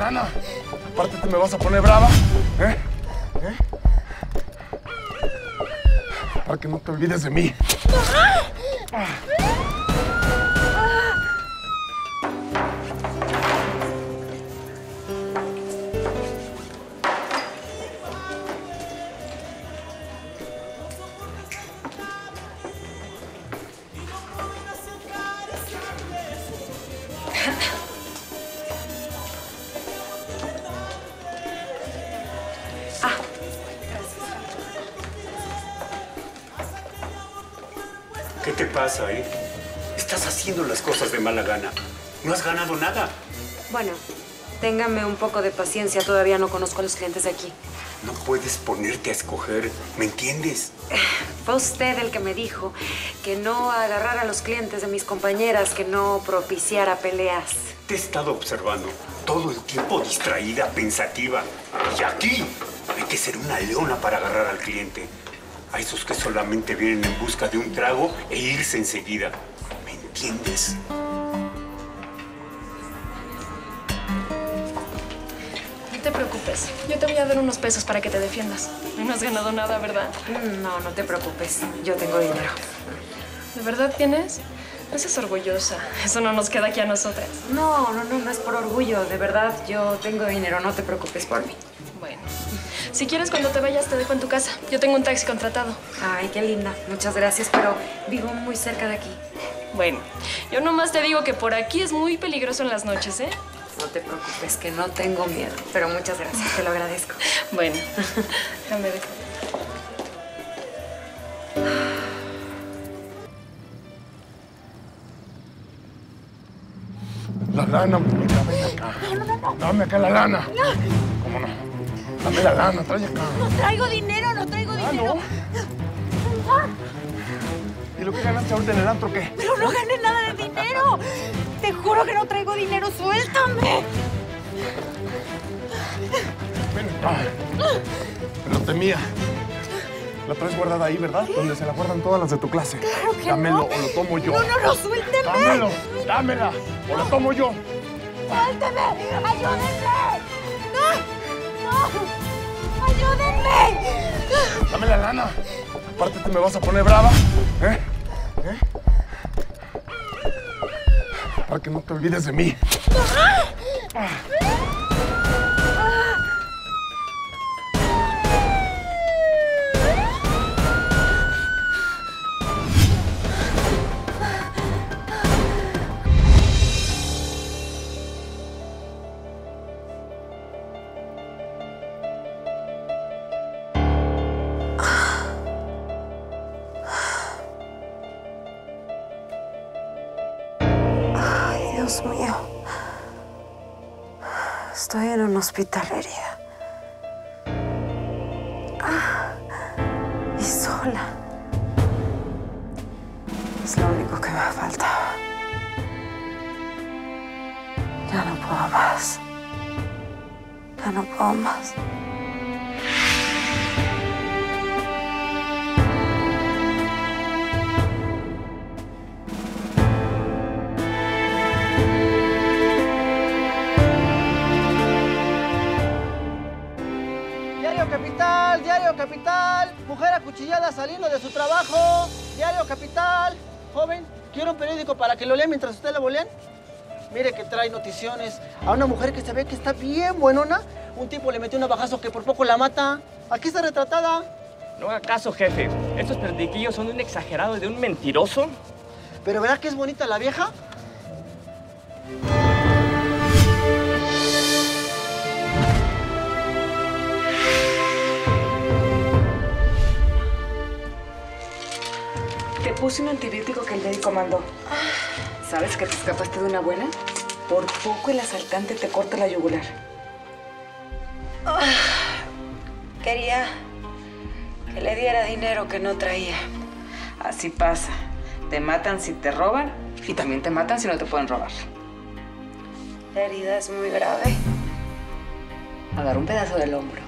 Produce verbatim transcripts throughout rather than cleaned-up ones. lana. Aparte te me vas a poner brava, ¿eh? ¿Eh? Para que no te olvides de mí. Ah. ¿Qué te pasa, eh? Estás haciendo las cosas de mala gana. No has ganado nada. Bueno, ténganme un poco de paciencia. Todavía no conozco a los clientes de aquí. No puedes ponerte a escoger. ¿Me entiendes? Fue usted el que me dijo que no agarrara a los clientes de mis compañeras, que no propiciara peleas. Te he estado observando todo el tiempo distraída, pensativa. Y aquí hay que ser una leona para agarrar al cliente. A esos que solamente vienen en busca de un trago e irse enseguida. ¿Me entiendes? No te preocupes. Yo te voy a dar unos pesos para que te defiendas. No has ganado nada, ¿verdad? No, no te preocupes. Yo tengo dinero. ¿De verdad tienes? No seas orgullosa. Eso no nos queda aquí a nosotras. No, no, no, no es por orgullo. De verdad, yo tengo dinero. No te preocupes por mí. Bueno. Si quieres, cuando te vayas, te dejo en tu casa. Yo tengo un taxi contratado. Ay, qué linda. Muchas gracias, pero vivo muy cerca de aquí. Bueno, yo nomás te digo que por aquí es muy peligroso en las noches, ¿eh? No te preocupes, que no tengo miedo. Pero muchas gracias, te lo agradezco. Bueno, déjame ver. La lana, muñeca, ven acá. No, no, no. Dame acá la lana. No. ¿Cómo no? Dame la lana, trae acá. No traigo dinero, no traigo ah, dinero. No. ¿Y lo que ganaste ahorita en el antro qué? Pero no gané nada de dinero. Te juro que no traigo dinero, suéltame. Ven, pelota mía. La traes guardada ahí, ¿verdad? ¿Qué? Donde se la guardan todas las de tu clase. Claro que Dámelo, no. Dámelo o lo tomo yo. No, no, no, suélteme. Dámelo, dámela no. o lo tomo yo. Suélteme, ayúdenme. No. ¡Ayúdenme! Dame la lana. Aparte te me vas a poner brava, ¿eh? ¿Eh? Para que no te olvides de mí. Ah. Dios mío, estoy en un hospital herida. Ah, y sola. Es lo único que me faltaba. Ya no puedo más. Ya no puedo más. Capital, mujer acuchillada saliendo de su trabajo. Diario Capital, joven, quiero un periódico para que lo lea mientras usted lo bolean. Mire que trae noticiones a una mujer que se ve que está bien buenona. Un tipo le metió un navajazo que por poco la mata. Aquí está retratada. No haga caso, jefe. Estos perdiquillos son de un exagerado y de un mentiroso. Pero ¿verdad que es bonita la vieja? Puse un antibiótico que el médico mandó. ¿Sabes que te escapaste de una buena? Por poco el asaltante te corta la yugular. Oh, quería que le diera dinero que no traía. Así pasa. Te matan si te roban y también te matan si no te pueden robar. La herida es muy grave. Agarra un pedazo del hombro.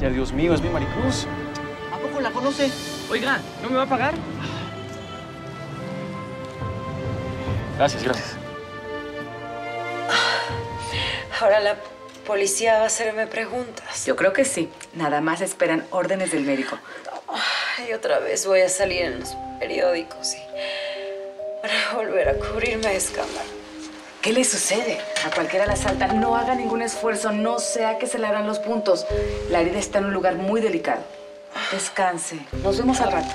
Ya, Dios mío, es mi Maricruz. ¿A poco la conoce? Oiga, ¿no me va a pagar? Gracias, gracias. Ahora la policía va a hacerme preguntas. Yo creo que sí. Nada más esperan órdenes del médico. Y otra vez voy a salir en los periódicos, sí, para volver a cubrirme de escándalo. ¿Qué le sucede? A cualquiera la asaltan. No haga ningún esfuerzo. No sea que se le harán los puntos. La herida está en un lugar muy delicado. Descanse. Nos vemos al rato.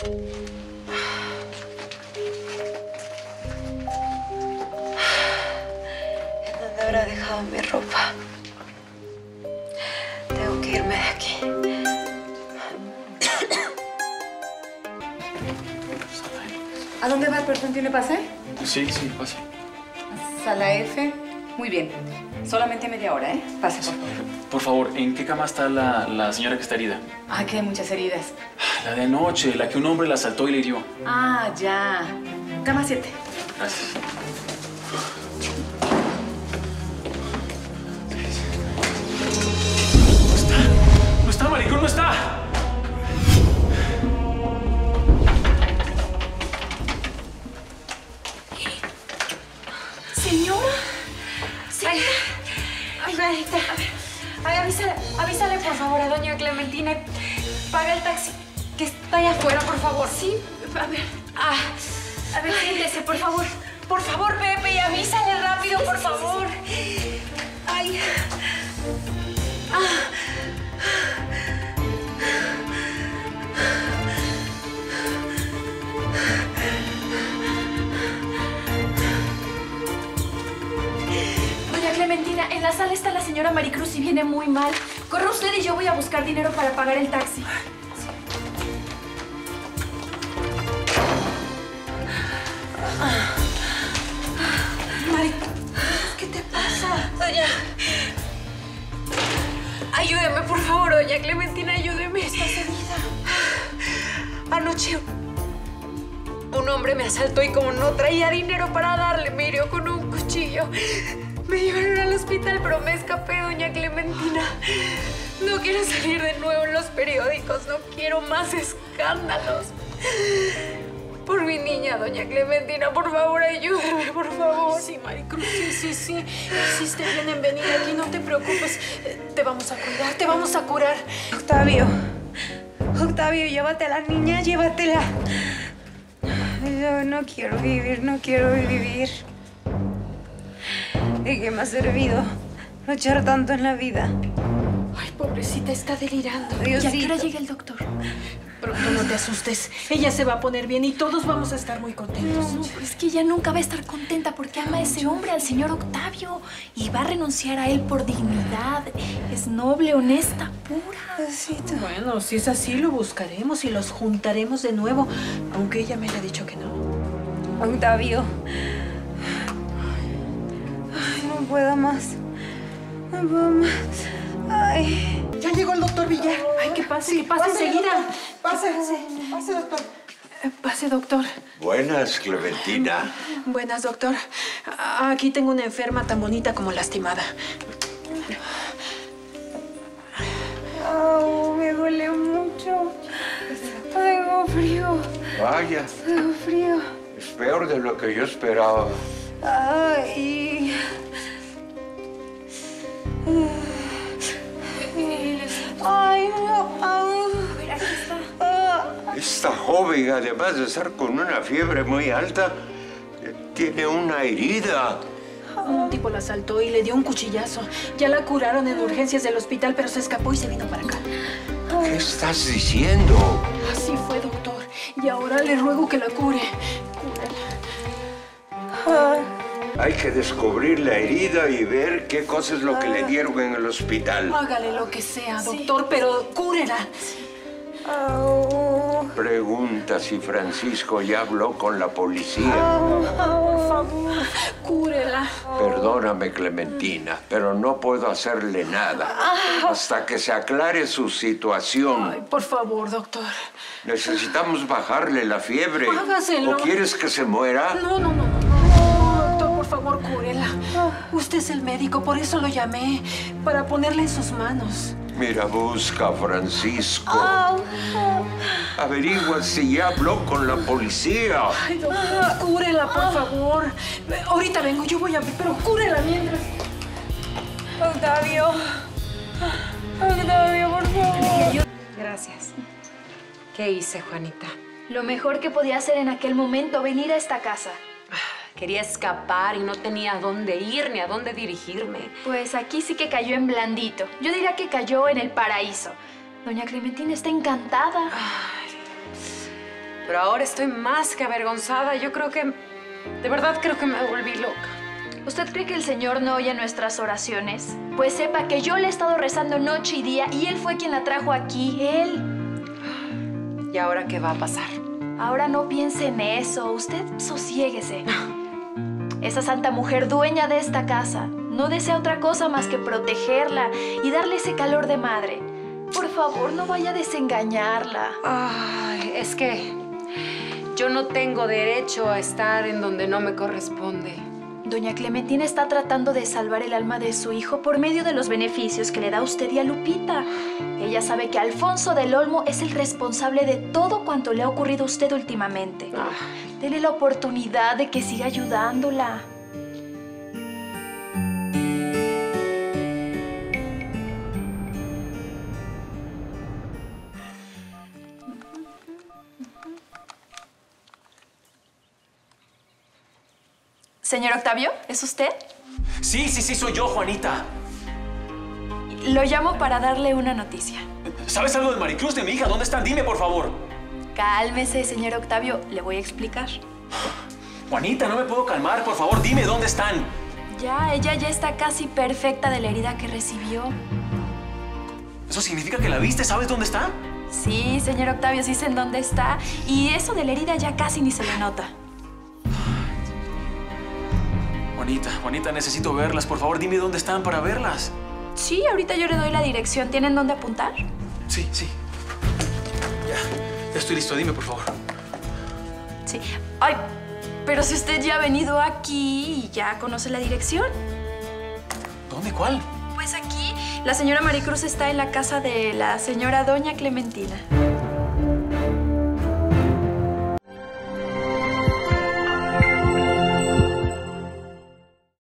¿En dónde habrá dejado mi ropa? Tengo que irme de aquí. ¿A dónde va el perdón? ¿Tiene pase? Sí, sí, pase. Sala F. Muy bien. Solamente media hora, ¿eh? Pase, por favor. Por favor, ¿en qué cama está la, la señora que está herida? Ah, que hay muchas heridas. La de anoche, la que un hombre la asaltó y le hirió. Ah, ya. Cama siete. Gracias. No está. No está, Maricruz, no está. Señora. Señora. Ay, Juanita, a ver. Ay, avísale, avísale, por favor, a doña Clementina. Paga el taxi que está allá afuera, por favor. Sí, a ver. Ah, a ver, siéntese, por favor. Por favor, Pepe, y avísale rápido, por favor. Ay. Ah. Clementina, en la sala está la señora Maricruz y viene muy mal. Corre usted y yo voy a buscar dinero para pagar el taxi. Sí. Maricruz, ¿qué te pasa? Doña... Ayúdeme, por favor, doña Clementina, ayúdeme. ¿Estás herida? Anoche un hombre me asaltó y como no traía dinero para darle, me hirió con un cuchillo. Me llevaron al hospital, pero me escapé, doña Clementina. No quiero salir de nuevo en los periódicos. No quiero más escándalos. Por mi niña, doña Clementina, por favor, ayúdeme, por favor. Ay, sí, Maricruz, sí, sí, sí. Hiciste bien en venir aquí, no te preocupes. Te vamos a cuidar, te vamos a curar. Octavio, Octavio, llévate a la niña, llévatela. Yo no quiero vivir, no quiero vivir. ¿De qué me ha servido luchar tanto en la vida? Ay, pobrecita, está delirando. Diosito. ¿Y a qué hora llega el doctor? Pronto, no te asustes. Ella se va a poner bien y todos vamos a estar muy contentos. No, no, es que ella nunca va a estar contenta porque ama a ese hombre, al señor Octavio. Y va a renunciar a él por dignidad. Es noble, honesta, pura. Diosito. Bueno, si es así, lo buscaremos y los juntaremos de nuevo. Aunque ella me haya dicho que no. Octavio... No puedo más. No puedo más. Ay. Ya llegó el doctor Villar. Ay, que pase, sí, que pase, pase enseguida. Pase, pase, doctor. Pase, doctor. Buenas, Clementina. Buenas, doctor. Aquí tengo una enferma tan bonita como lastimada. Oh, me duele mucho. Tengo frío. Vaya. Tengo frío. Es peor de lo que yo esperaba. Ay. Ay, no. Esta joven, además de estar con una fiebre muy alta, tiene una herida. Un tipo la asaltó y le dio un cuchillazo. Ya la curaron en urgencias del hospital, pero se escapó y se vino para acá. ¿Qué estás diciendo? Así fue, doctor. Y ahora le ruego que la cure. Cúrala. Hay que descubrir la herida y ver qué cosa es lo que ah. le dieron en el hospital. Hágale lo que sea, doctor, sí, pero cúrela. Oh. Pregunta si Francisco ya habló con la policía. Oh, oh, por favor, cúrela. Perdóname, Clementina, pero no puedo hacerle nada hasta que se aclare su situación. Ay, por favor, doctor. Necesitamos bajarle la fiebre. Hágaselo. ¿O quieres que se muera? No, no, no. Por favor, cúrela. Usted es el médico, por eso lo llamé, para ponerle en sus manos. Mira, busca a Francisco. Oh. Averigua si ya habló con la policía. Ay, doctor, cúrela, por favor. Ahorita vengo, yo voy a ver, pero cúrela mientras. Octavio. Octavio, por favor. Gracias. ¿Qué hice, Juanita? Lo mejor que podía hacer en aquel momento, venir a esta casa. Quería escapar y no tenía a dónde ir ni a dónde dirigirme. Pues aquí sí que cayó en blandito. Yo diría que cayó en el paraíso. Doña Clementina está encantada. Ay, pero ahora estoy más que avergonzada. Yo creo que... De verdad creo que me volví loca. ¿Usted cree que el Señor no oye nuestras oraciones? Pues sepa que yo le he estado rezando noche y día y Él fue quien la trajo aquí. Él. ¿Y ahora qué va a pasar? Ahora no piense en eso. Usted sosiéguese. Esa santa mujer dueña de esta casa no desea otra cosa más que protegerla y darle ese calor de madre. Por favor, no vaya a desengañarla. Ay, es que yo no tengo derecho a estar en donde no me corresponde. Doña Clementina está tratando de salvar el alma de su hijo por medio de los beneficios que le da usted y a Lupita. Ella sabe que Alfonso del Olmo es el responsable de todo cuanto le ha ocurrido a usted últimamente. Ah. Dele la oportunidad de que siga ayudándola. Señor Octavio, ¿es usted? Sí, sí, sí, soy yo, Juanita. Lo llamo para darle una noticia. ¿Sabes algo de Maricruz, de mi hija? ¿Dónde están? Dime, por favor. Cálmese, señor Octavio. Le voy a explicar. Juanita, no me puedo calmar. Por favor, dime dónde están. Ya, ella ya está casi perfecta de la herida que recibió. ¿Eso significa que la viste? ¿Sabes dónde está? Sí, señor Octavio, sí sé en dónde está. Y eso de la herida ya casi ni se le nota. Juanita, Juanita, necesito verlas. Por favor, dime dónde están para verlas. Sí, ahorita yo le doy la dirección. ¿Tienen dónde apuntar? Sí, sí. Ya, ya estoy listo. Dime, por favor. Sí. Ay, pero si usted ya ha venido aquí y ya conoce la dirección. ¿Dónde? ¿Cuál? Pues aquí. La señora Maricruz está en la casa de la señora Doña Clementina.